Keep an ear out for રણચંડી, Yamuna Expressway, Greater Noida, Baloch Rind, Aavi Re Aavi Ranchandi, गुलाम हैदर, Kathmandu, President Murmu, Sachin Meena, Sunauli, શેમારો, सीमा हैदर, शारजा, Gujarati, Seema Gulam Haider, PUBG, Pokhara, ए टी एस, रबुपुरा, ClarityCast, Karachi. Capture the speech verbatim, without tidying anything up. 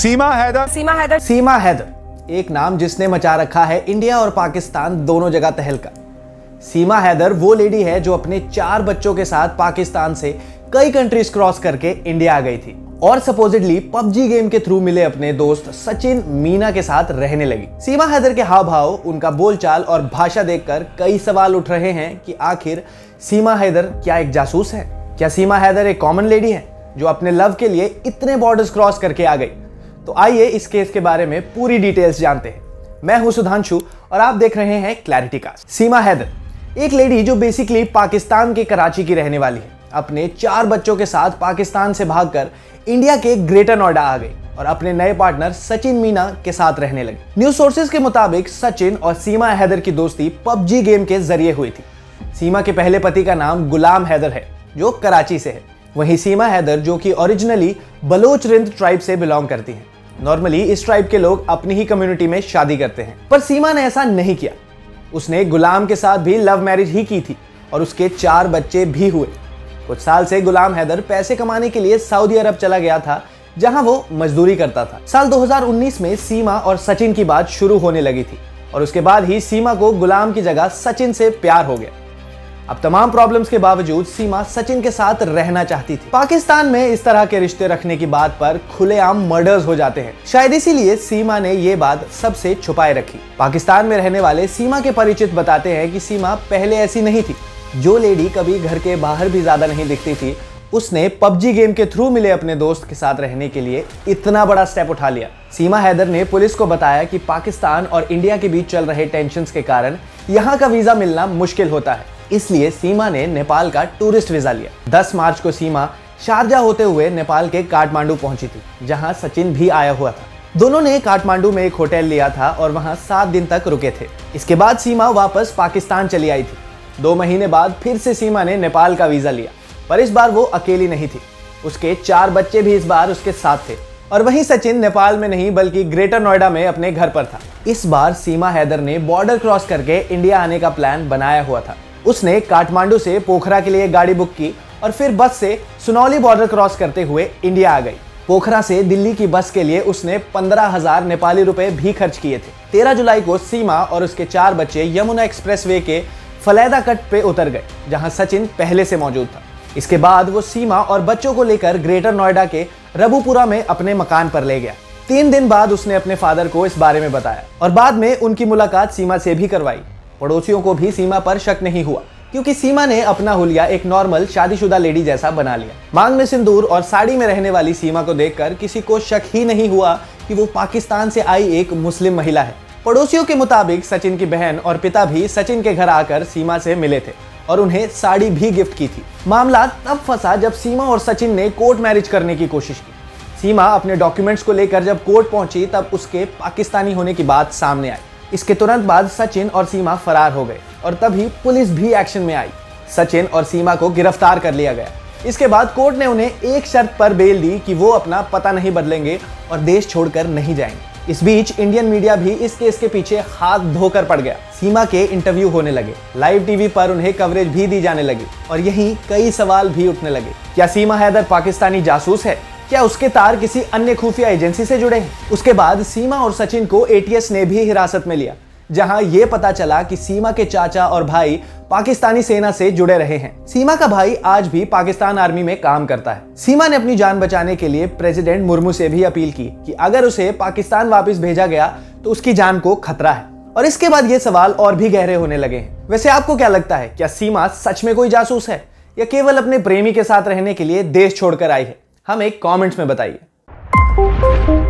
सीमा हैदर सीमा हैदर सीमा हैदर एक नाम जिसने मचा रखा है इंडिया और पाकिस्तान दोनों जगह तहलका। सीमा हैदर वो लेडी है जो अपने चार बच्चों के साथ पाकिस्तान से कई कंट्रीज क्रॉस करके इंडिया आ गई थी और सपोजिटली पबजी गेम के थ्रू मिले अपने दोस्त सचिन मीना के साथ रहने लगी। सीमा हैदर के हाव भाव, उनका बोलचाल और भाषा देखकर कई सवाल उठ रहे हैं कि आखिर सीमा हैदर क्या एक जासूस है? क्या सीमा हैदर एक कॉमन लेडी है जो अपने लव के लिए इतने बॉर्डर्स क्रॉस करके आ गई? तो आइए इस केस के बारे में पूरी डिटेल्स जानते हैं। मैं हूं सुधांशु और आप देख रहे हैं क्लैरिटी कास्ट। सीमा हैदर एक लेडी जो बेसिकली पाकिस्तान के कराची की रहने वाली है, अपने चार बच्चों के साथ पाकिस्तान से भागकर इंडिया के ग्रेटर नोएडा आ गई और अपने नए पार्टनर सचिन मीना के साथ रहने लगी। न्यूज सोर्सेज के मुताबिक सचिन और सीमा हैदर की दोस्ती पबजी गेम के जरिए हुई थी। सीमा के पहले पति का नाम गुलाम हैदर है जो कराची से है। वहीं सीमा हैदर जो कि ओरिजिनली बलोच रिंद ट्राइब से बिलोंग करती है। नॉर्मली इस ट्राइब के लोग अपनी ही कम्युनिटी में शादी करते हैं, पर सीमा ने ऐसा नहीं किया। उसने गुलाम के साथ भी लव मैरिज ही की थी और उसके चार बच्चे भी हुए। कुछ साल से गुलाम हैदर पैसे कमाने के लिए सऊदी अरब चला गया था जहां वो मजदूरी करता था। साल दो हज़ार उन्नीस में सीमा और सचिन की बात शुरू होने लगी थी और उसके बाद ही सीमा को गुलाम की जगह सचिन से प्यार हो गया। अब तमाम प्रॉब्लम्स के बावजूद सीमा सचिन के साथ रहना चाहती थी। पाकिस्तान में इस तरह के रिश्ते रखने की बात पर खुलेआम मर्डर्स हो जाते हैं, शायद इसीलिए सीमा ने ये बात सबसे छुपाए रखी। पाकिस्तान में रहने वाले सीमा के परिचित बताते हैं कि सीमा पहले ऐसी नहीं थी। जो लेडी कभी घर के बाहर भी ज्यादा नहीं दिखती थी, उसने पबजी गेम के थ्रू मिले अपने दोस्त के साथ रहने के लिए इतना बड़ा स्टेप उठा लिया। सीमा हैदर ने पुलिस को बताया कि पाकिस्तान और इंडिया के बीच चल रहे टेंशन्स के कारण यहाँ का वीजा मिलना मुश्किल होता है, इसलिए सीमा ने नेपाल का टूरिस्ट वीजा लिया। दस मार्च को सीमा शारजा होते हुए नेपाल के काठमांडू पहुंची थी, जहां सचिन भी आया हुआ था। दोनों ने काठमांडू में एक होटल लिया था और वहां सात दिन तक रुके थे। इसके बाद सीमा वापस पाकिस्तान चली आई थी। दो महीने बाद फिर से सीमा ने नेपाल का वीजा लिया, पर इस बार वो अकेली नहीं थी। उसके चार बच्चे भी इस बार उसके साथ थे और वहीं सचिन नेपाल में नहीं बल्कि ग्रेटर नोएडा में अपने घर पर था। इस बार सीमा हैदर ने बॉर्डर क्रॉस करके इंडिया आने का प्लान बनाया हुआ था। उसने काठमांडू से पोखरा के लिए गाड़ी बुक की और फिर बस से सुनौली बॉर्डर क्रॉस करते हुए इंडिया आ गई। पोखरा से दिल्ली की बस के लिए उसने पंद्रह हजार नेपाली रुपए भी खर्च किए थे। तेरह जुलाई को सीमा और उसके चार बच्चे यमुना एक्सप्रेसवे के फलैदा कट पे उतर गए, जहां सचिन पहले से मौजूद था। इसके बाद वो सीमा और बच्चों को लेकर ग्रेटर नोएडा के रबुपुरा में अपने मकान पर ले गया। तीन दिन बाद उसने अपने फादर को इस बारे में बताया और बाद में उनकी मुलाकात सीमा से भी करवाई। पड़ोसियों को भी सीमा पर शक नहीं हुआ, क्योंकि सीमा ने अपना हुलिया एक नॉर्मल शादीशुदा लेडी जैसा बना लिया। मांग में सिंदूर और साड़ी में रहने वाली सीमा को देखकर किसी को शक ही नहीं हुआ कि वो पाकिस्तान से आई एक मुस्लिम महिला है। पड़ोसियों के मुताबिक सचिन की बहन और पिता भी सचिन के घर आकर सीमा से मिले थे और उन्हें साड़ी भी गिफ्ट की थी। मामला तब फंसा जब सीमा और सचिन ने कोर्ट मैरिज करने की कोशिश की। सीमा अपने डॉक्यूमेंट्स को लेकर जब कोर्ट पहुंची तब उसके पाकिस्तानी होने की बात सामने आई। इसके तुरंत बाद सचिन और सीमा फरार हो गए और तभी पुलिस भी एक्शन में आई। सचिन और सीमा को गिरफ्तार कर लिया गया। इसके बाद कोर्ट ने उन्हें एक शर्त पर बेल दी कि वो अपना पता नहीं बदलेंगे और देश छोड़कर नहीं जाएंगे। इस बीच इंडियन मीडिया भी इस केस के पीछे हाथ धोकर पड़ गया। सीमा के इंटरव्यू होने लगे, लाइव टीवी पर उन्हें कवरेज भी दी जाने लगी और यही कई सवाल भी उठने लगे। क्या सीमा हैदर पाकिस्तानी जासूस है? क्या उसके तार किसी अन्य खुफिया एजेंसी से जुड़े हैं? उसके बाद सीमा और सचिन को ए टी एस ने भी हिरासत में लिया, जहां यह पता चला कि सीमा के चाचा और भाई पाकिस्तानी सेना से जुड़े रहे हैं। सीमा का भाई आज भी पाकिस्तान आर्मी में काम करता है। सीमा ने अपनी जान बचाने के लिए प्रेसिडेंट मुर्मू से भी अपील की कि अगर उसे पाकिस्तान वापस भेजा गया तो उसकी जान को खतरा है। और इसके बाद ये सवाल और भी गहरे होने लगे हैं। वैसे आपको क्या लगता है, क्या सीमा सच में कोई जासूस है या केवल अपने प्रेमी के साथ रहने के लिए देश छोड़कर आई है? हमें कमेंट्स में बताइए।